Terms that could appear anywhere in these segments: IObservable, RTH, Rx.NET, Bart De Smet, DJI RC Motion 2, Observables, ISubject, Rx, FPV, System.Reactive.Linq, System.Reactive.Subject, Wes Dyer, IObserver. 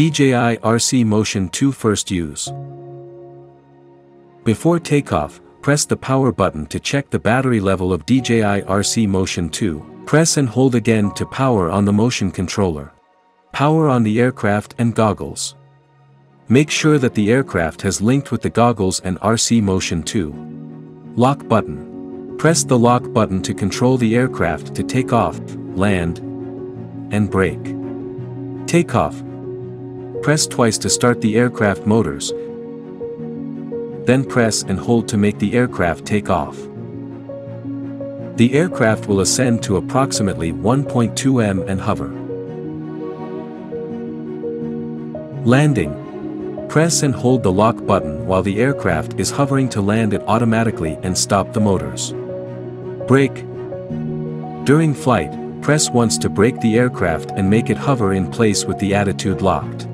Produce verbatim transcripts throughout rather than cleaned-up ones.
D J I R C Motion two first use. Before takeoff, press the power button to check the battery level of D J I R C Motion two, press and hold again to power on the motion controller. Power on the aircraft and goggles. Make sure that the aircraft has linked with the goggles and R C Motion two. Lock button. Press the lock button to control the aircraft to take off, land, and brake. Takeoff. Press twice to start the aircraft motors, then press and hold to make the aircraft take off. The aircraft will ascend to approximately one point two meters and hover. Landing. Press and hold the lock button while the aircraft is hovering to land it automatically and stop the motors. Brake. During flight, press once to brake the aircraft and make it hover in place with the attitude locked.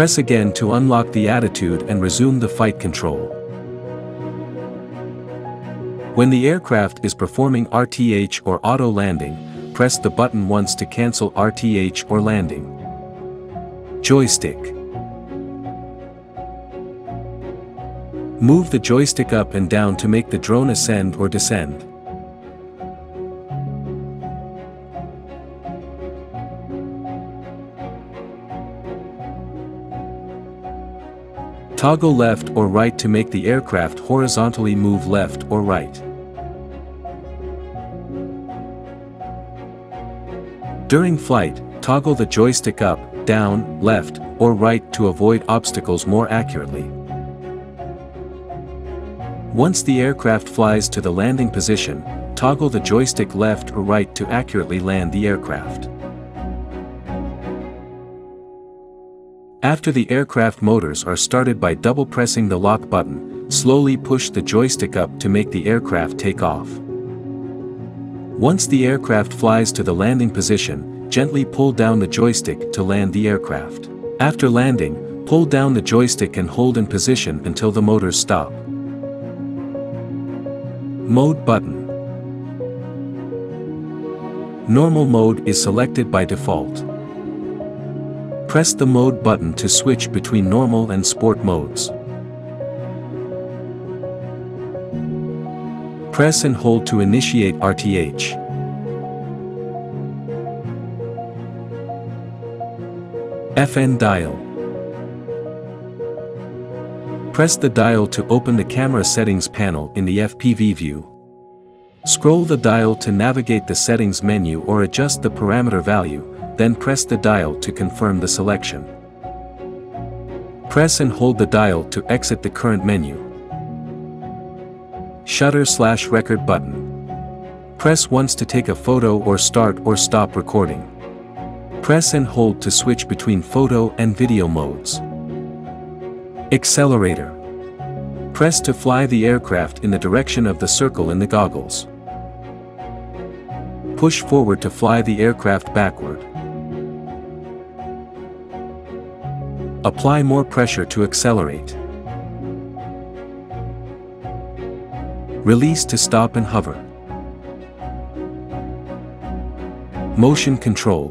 Press again to unlock the attitude and resume the flight control. When the aircraft is performing R T H or auto landing, press the button once to cancel R T H or landing. Joystick. Move the joystick up and down to make the drone ascend or descend. Toggle left or right to make the aircraft horizontally move left or right. During flight, toggle the joystick up, down, left, or right to avoid obstacles more accurately. Once the aircraft flies to the landing position, toggle the joystick left or right to accurately land the aircraft. After the aircraft motors are started by double-pressing the lock button, slowly push the joystick up to make the aircraft take off. Once the aircraft flies to the landing position, gently pull down the joystick to land the aircraft. After landing, pull down the joystick and hold in position until the motors stop. Mode button. Normal mode is selected by default. Press the mode button to switch between normal and sport modes. Press and hold to initiate R T H. F N dial. Press the dial to open the camera settings panel in the F P V view. Scroll the dial to navigate the settings menu or adjust the parameter value. Then press the dial to confirm the selection. Press and hold the dial to exit the current menu. Shutter slash record button. Press once to take a photo or start or stop recording. Press and hold to switch between photo and video modes. Accelerator. Press to fly the aircraft in the direction of the circle in the goggles. Push forward to fly the aircraft backward. Apply more pressure to accelerate. Release to stop and hover. Motion control.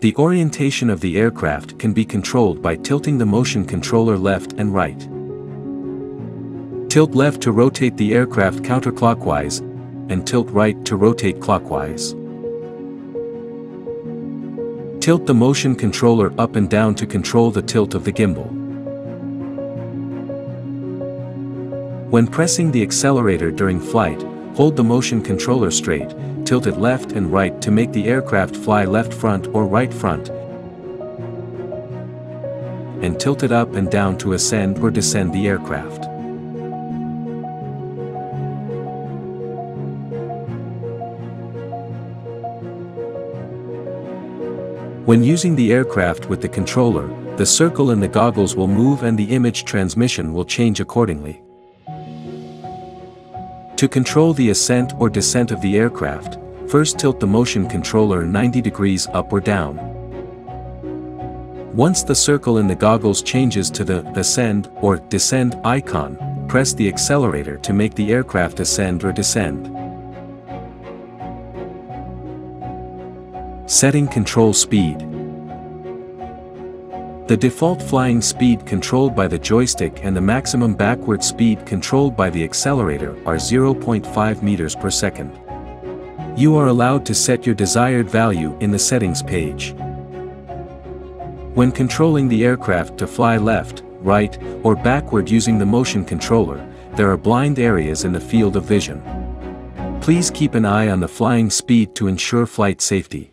The orientation of the aircraft can be controlled by tilting the motion controller left and right. Tilt left to rotate the aircraft counterclockwise, and tilt right to rotate clockwise. Tilt the motion controller up and down to control the tilt of the gimbal. When pressing the accelerator during flight, hold the motion controller straight, tilt it left and right to make the aircraft fly left front or right front, and tilt it up and down to ascend or descend the aircraft. When using the aircraft with the controller, the circle in the goggles will move and the image transmission will change accordingly. To control the ascent or descent of the aircraft, first tilt the motion controller ninety degrees up or down. Once the circle in the goggles changes to the ascend or descend icon, press the accelerator to make the aircraft ascend or descend. Setting control speed. The default flying speed controlled by the joystick and the maximum backward speed controlled by the accelerator are zero point five meters per second. You are allowed to set your desired value in the settings page. When controlling the aircraft to fly left, right, or backward using the motion controller, there are blind areas in the field of vision. Please keep an eye on the flying speed to ensure flight safety.